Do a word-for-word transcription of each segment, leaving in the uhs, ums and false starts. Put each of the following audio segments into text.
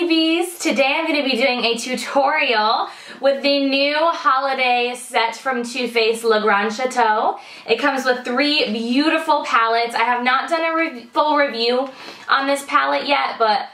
honeybees! Today I'm going to be doing a tutorial with the new holiday set from Too Faced Le Grand Chateau. It comes with three beautiful palettes. I have not done a re full review on this palette yet, but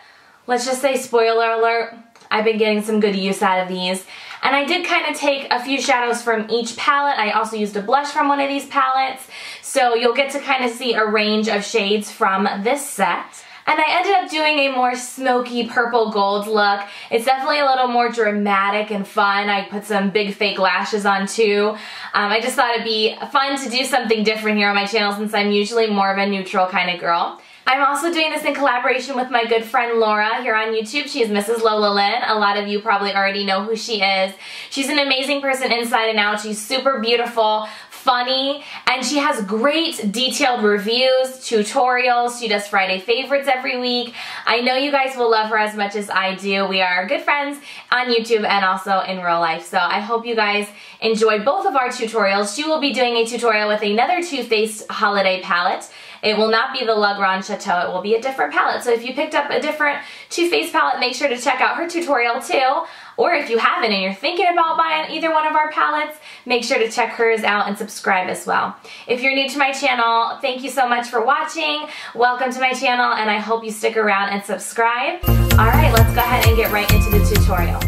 let's just say, spoiler alert, I've been getting some good use out of these. And I did kind of take a few shadows from each palette. I also used a blush from one of these palettes, so you'll get to kind of see a range of shades from this set. And I ended up doing a more smoky purple gold look. It's definitely a little more dramatic and fun. I put some big fake lashes on too. Um, I just thought it'd be fun to do something different here on my channel since I'm usually more of a neutral kind of girl. I'm also doing this in collaboration with my good friend Laura here on YouTube. She is Missus Lola Lynn. A lot of you probably already know who she is. She's an amazing person inside and out. She's super beautiful, funny, and she has great detailed reviews, tutorials. She does Friday favorites every week. I know you guys will love her as much as I do. We are good friends on YouTube and also in real life. So I hope you guys enjoy both of our tutorials. She will be doing a tutorial with another Too Faced holiday palette. It will not be the Le Grand Chateau, it will be a different palette. So if you picked up a different Too Faced palette, make sure to check out her tutorial too. Or if you haven't and you're thinking about buying either one of our palettes, make sure to check hers out and subscribe as well. If you're new to my channel, thank you so much for watching. Welcome to my channel, and I hope you stick around and subscribe. All right, let's go ahead and get right into the tutorial.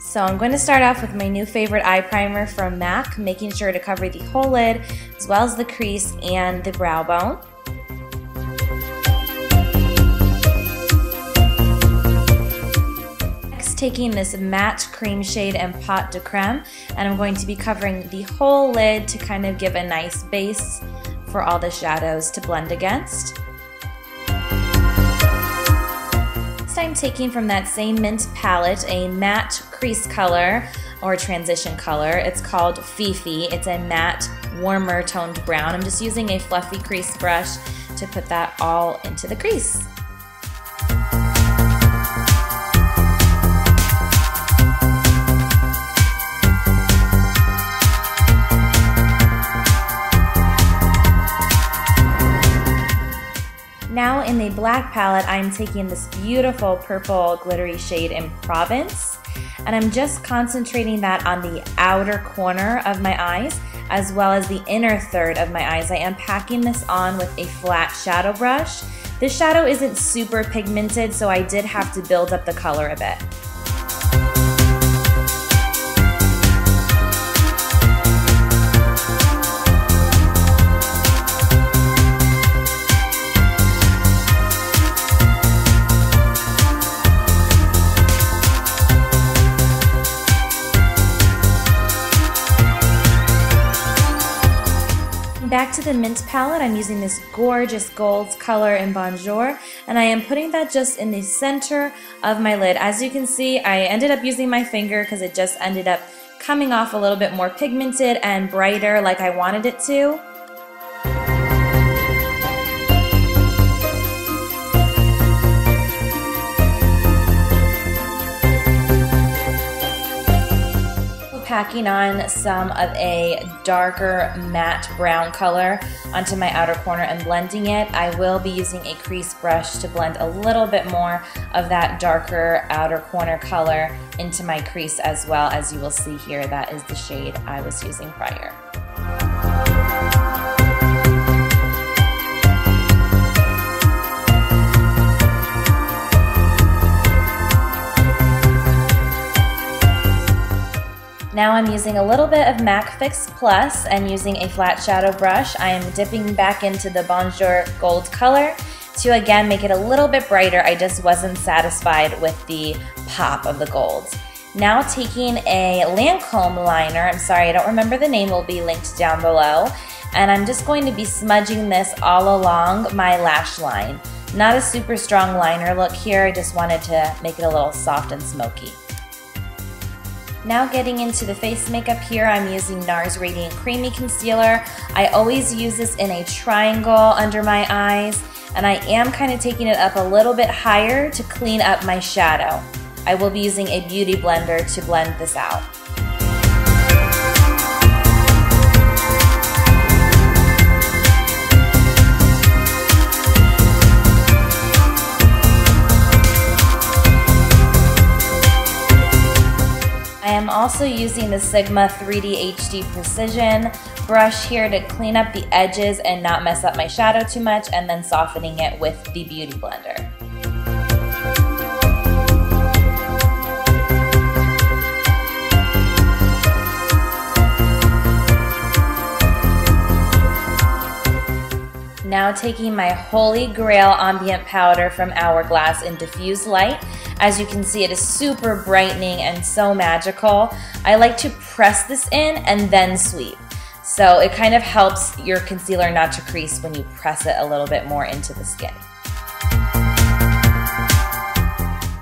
So I'm going to start off with my new favorite eye primer from MAC, making sure to cover the whole lid, as well as the crease and the brow bone. Taking this matte cream shade and pot de creme, and I'm going to be covering the whole lid to kind of give a nice base for all the shadows to blend against. Next I'm taking from that same mint palette a matte crease color or transition color. It's called Fifi. It's a matte warmer toned brown. I'm just using a fluffy crease brush to put that all into the crease. Now in the black palette, I'm taking this beautiful purple glittery shade in Provence, and I'm just concentrating that on the outer corner of my eyes, as well as the inner third of my eyes. I am packing this on with a flat shadow brush. This shadow isn't super pigmented, so I did have to build up the color a bit. Back to the mint palette, I'm using this gorgeous gold color in Bonjour, and I am putting that just in the center of my lid. As you can see, I ended up using my finger because it just ended up coming off a little bit more pigmented and brighter like I wanted it to. Packing on some of a darker matte brown color onto my outer corner and blending it. I will be using a crease brush to blend a little bit more of that darker outer corner color into my crease as well. As you will see here, that is the shade I was using prior. Now I'm using a little bit of MAC Fix Plus and using a flat shadow brush. I am dipping back into the Bonjour gold color to again make it a little bit brighter. I just wasn't satisfied with the pop of the gold. Now taking a Lancôme liner, I'm sorry I don't remember the name, will be linked down below, and I'm just going to be smudging this all along my lash line. Not a super strong liner look here, I just wanted to make it a little soft and smoky. Now getting into the face makeup here, I'm using NARS Radiant Creamy Concealer. I always use this in a triangle under my eyes, and I am kind of taking it up a little bit higher to clean up my shadow. I will be using a beauty blender to blend this out. also using the Sigma three D H D Precision brush here to clean up the edges and not mess up my shadow too much, and then softening it with the Beauty Blender. Now taking my Holy Grail Ambient Powder from Hourglass in Diffused Light. As you can see, it is super brightening and so magical. I like to press this in and then sweep. So it kind of helps your concealer not to crease when you press it a little bit more into the skin.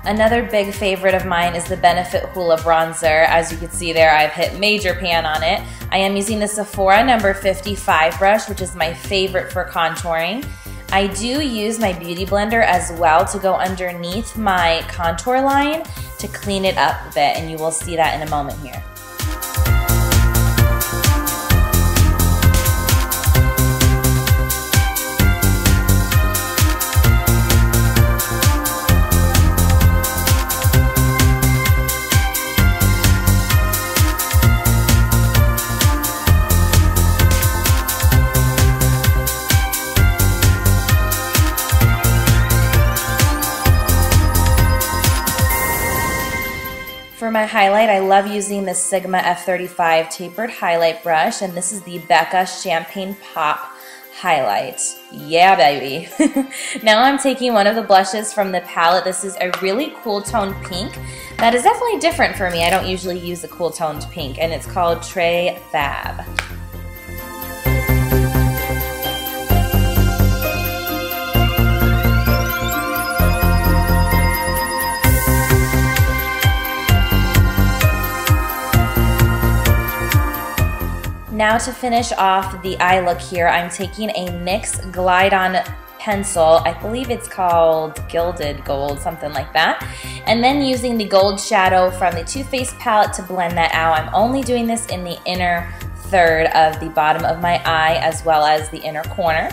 Another big favorite of mine is the Benefit Hoola Bronzer. As you can see there, I've hit major pan on it. I am using the Sephora number fifty-five brush, which is my favorite for contouring. I do use my Beauty Blender as well to go underneath my contour line to clean it up a bit, and you will see that in a moment here. For my highlight, I love using the Sigma F thirty-five tapered highlight brush, and this is the Becca Champagne Pop highlight. Yeah, baby. Now I'm taking one of the blushes from the palette. This is a really cool toned pink that is definitely different for me. I don't usually use a cool toned pink, and it's called Tres Fab. Now to finish off the eye look here, I'm taking a N Y X Glide-on pencil, I believe it's called Gilded Gold, something like that, and then using the gold shadow from the Too Faced palette to blend that out. I'm only doing this in the inner third of the bottom of my eye as well as the inner corner.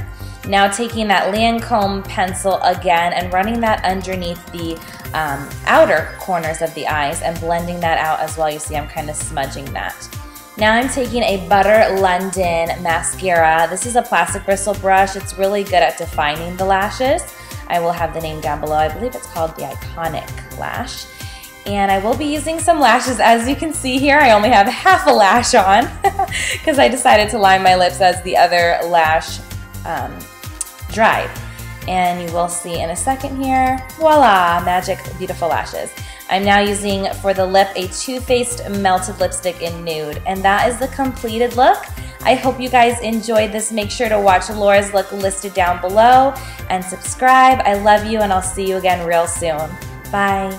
Now taking that Lancôme pencil again and running that underneath the um, outer corners of the eyes and blending that out as well. You see I'm kind of smudging that. Now I'm taking a Butter London mascara. This is a plastic bristle brush. It's really good at defining the lashes. I will have the name down below. I believe it's called the Iconic Lash. And I will be using some lashes. As you can see here, I only have half a lash on because I decided to line my lips as the other lash um, dried. And you will see in a second here, voila, magic, beautiful lashes. I'm now using for the lip a Too Faced Melted lipstick in Nude, and that is the completed look. I hope you guys enjoyed this. Make sure to watch Laura's look listed down below and subscribe. I love you, and I'll see you again real soon. Bye.